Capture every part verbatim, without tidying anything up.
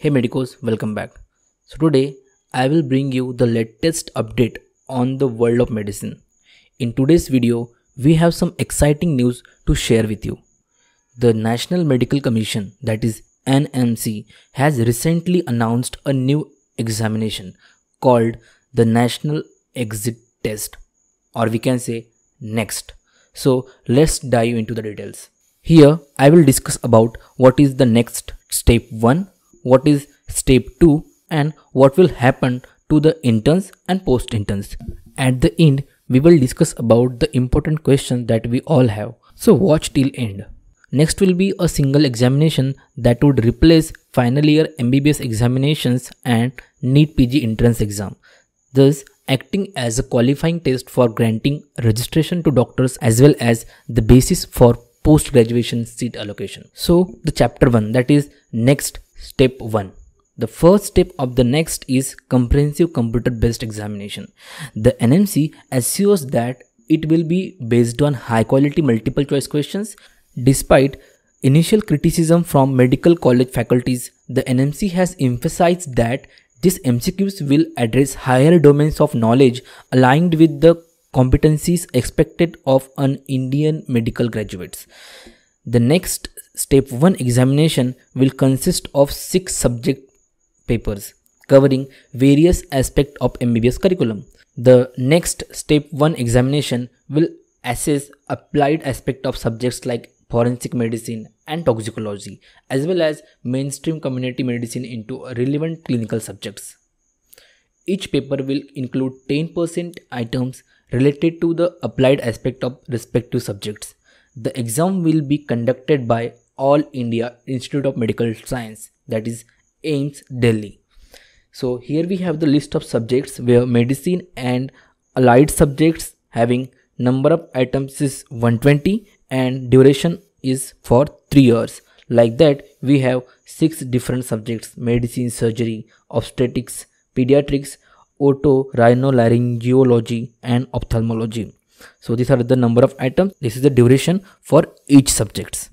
Hey medicos, welcome back. So today I will bring you the latest update on the world of medicine. In today's video, we have some exciting news to share with you. The National Medical Commission, that is N M C, has recently announced a new examination called the National Exit Test, or we can say NEXT. So let's dive into the details. Here I will discuss about what is the next step one, what is step two, and what will happen to the interns and post-interns. At the end, we will discuss about the important questions that we all have. So watch till end. Next will be a single examination that would replace final year M B B S examinations and NEET P G entrance exam, thus acting as a qualifying test for granting registration to doctors as well as the basis for post-graduation seat allocation. So the chapter one, that is next step one. The first step of the next is comprehensive computer-based examination. The N M C assures that it will be based on high-quality multiple choice questions. Despite initial criticism from medical college faculties, the N M C has emphasized that these M C Qs will address higher domains of knowledge aligned with the competencies expected of an Indian medical graduates. The next step one examination will consist of six subject papers covering various aspects of M B B S curriculum. The next step one examination will assess applied aspects of subjects like forensic medicine and toxicology, as well as mainstream community medicine into relevant clinical subjects. Each paper will include ten percent items related to the applied aspect of respective subjects. The exam will be conducted by All India Institute of Medical Science, that is AIIMS Delhi. So here we have the list of subjects where medicine and allied subjects having number of items is one hundred twenty and duration is for three years. Like that, we have six different subjects: medicine, surgery, obstetrics, pediatrics, otorhinolaryngology, and ophthalmology. So these are the number of items. This is the duration for each subjects.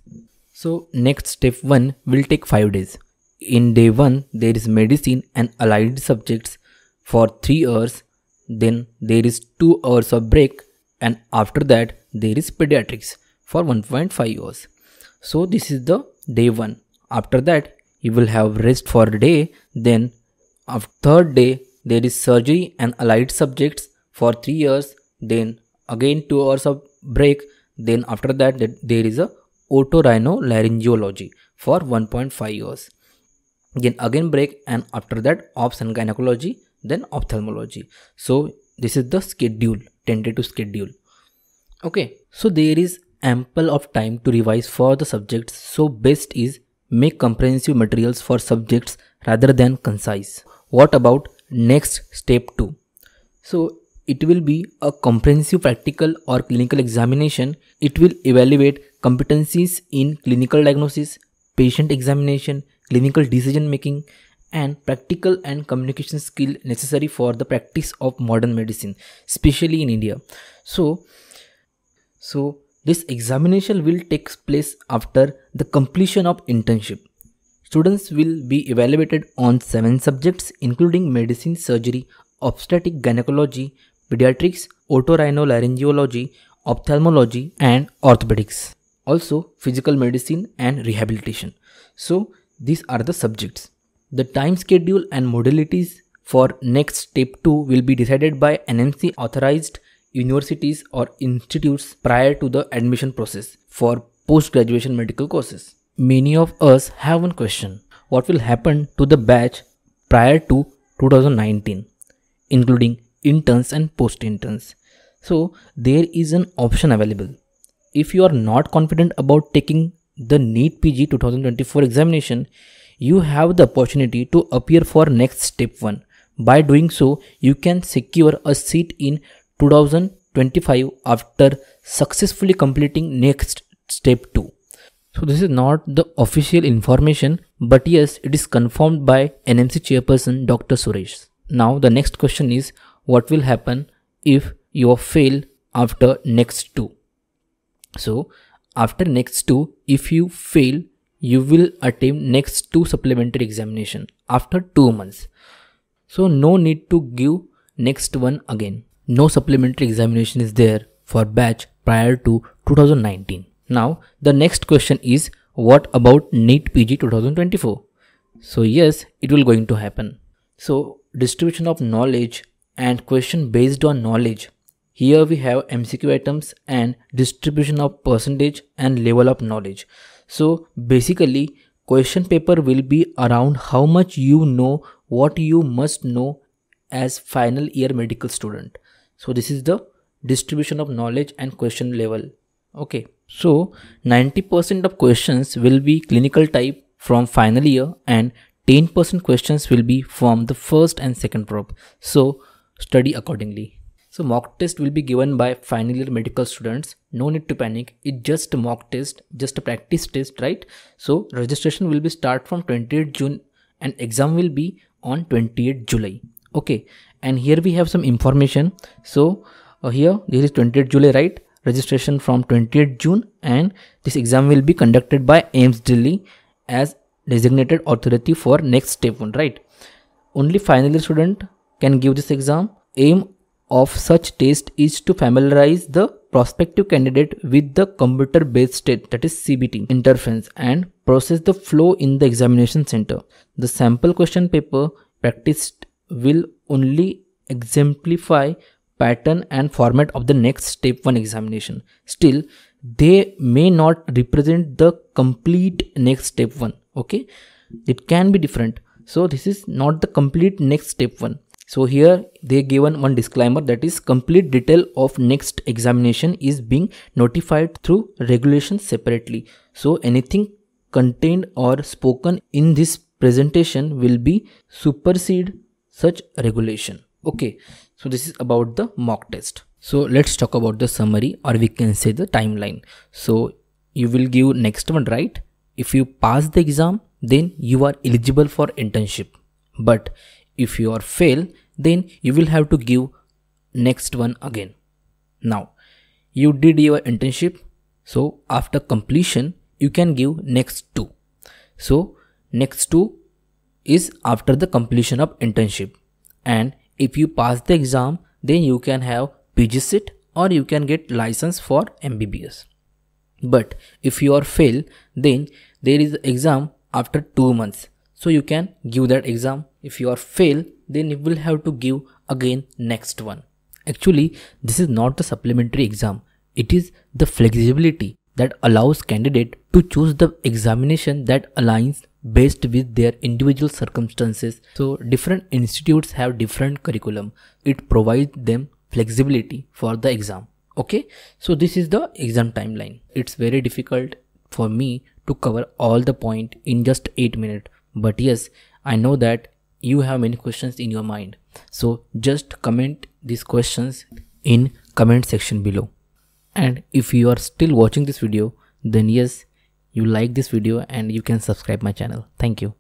So next step one will take five days. In day one, there is medicine and allied subjects for three hours. Then there is two hours of break, and after that there is pediatrics for one point five hours. So this is the day one. After that you will have rest for a day. Then after third day there is surgery and allied subjects for three hours. Then again two hours of break. Then after that there is a otorhinolaryngology for one point five hours. Then again break, and after that obs and gynecology, then ophthalmology. So this is the schedule, tentative schedule. Okay, so there is ample of time to revise for the subjects, so best is make comprehensive materials for subjects rather than concise. What about next step two? So it will be a comprehensive practical or clinical examination. It will evaluate competencies in clinical diagnosis, patient examination, clinical decision making, and practical and communication skill necessary for the practice of modern medicine, especially in India. So, so this examination will take place after the completion of internship. Students will be evaluated on seven subjects including medicine, surgery, obstetric, gynecology, pediatrics, otorhinolaryngology, ophthalmology, and orthopedics. Also physical medicine and rehabilitation. So these are the subjects. The time schedule and modalities for next step two will be decided by N M C authorized universities or institutes prior to the admission process for post-graduation medical courses. Many of us have one question: what will happen to the batch prior to two thousand nineteen, including interns and post-interns? So there is an option available. If you are not confident about taking the NEET P G two thousand twenty-four examination, you have the opportunity to appear for next step one. By doing so, you can secure a seat in two thousand twenty-five after successfully completing next step two. So this is not the official information, but yes, it is confirmed by N M C chairperson Doctor Suresh. Now the next question is, what will happen if you are fail after next two? So after next two, if you fail, you will attempt next two supplementary examination after two months. So no need to give next one again. No supplementary examination is there for batch prior to two thousand nineteen. Now the next question is, what about NEET P G twenty twenty-four? So yes, it will going to happen. So distribution of knowledge and question based on knowledge. Here we have M C Q items and distribution of percentage and level of knowledge. So basically question paper will be around how much you know, what you must know as final year medical student. So this is the distribution of knowledge and question level. Okay, so ninety percent of questions will be clinical type from final year and ten percent questions will be from the first and second prob. So study accordingly. So mock test will be given by final year medical students. No need to panic. It's just a mock test, just a practice test, right? So registration will be start from twenty-eighth June and exam will be on twenty-eighth July. Okay, and here we have some information. So uh, here this is twenty-eighth July, right? Registration from twenty-eighth June, and this exam will be conducted by AIIMS Delhi as designated authority for next step one, right? Only final year student can give this exam. Aim of such test is to familiarize the prospective candidate with the computer based state, that is C B T interface, and process the flow in the examination center. The sample question paper practiced will only exemplify pattern and format of the next step one examination. Still, they may not represent the complete next step one. Okay, it can be different. So this is not the complete next step one. So here they given one disclaimer, that is complete detail of next examination is being notified through regulation separately. So anything contained or spoken in this presentation will be supersede such regulation. Okay, so this is about the mock test. So let's talk about the summary, or we can say the timeline. So you will give next one, right? If you pass the exam, then you are eligible for internship. But if you are fail, then you will have to give next one again. Now, you did your internship. So after completion, you can give next two. So next two is after the completion of internship. And if you pass the exam, then you can have P G seat or you can get license for M B B S. But if you are fail, then there is exam after two months. So you can give that exam. If you are fail, then you will have to give again next one. Actually, this is not the supplementary exam. It is the flexibility that allows candidate to choose the examination that aligns based with their individual circumstances. So different institutes have different curriculum. It provides them flexibility for the exam. Okay, so this is the exam timeline. It's very difficult for me to cover all the point in just eight minutes. But yes, I know that you have many questions in your mind. So just comment these questions in comment section below. And if you are still watching this video, then yes, you like this video and you can subscribe my channel. Thank you.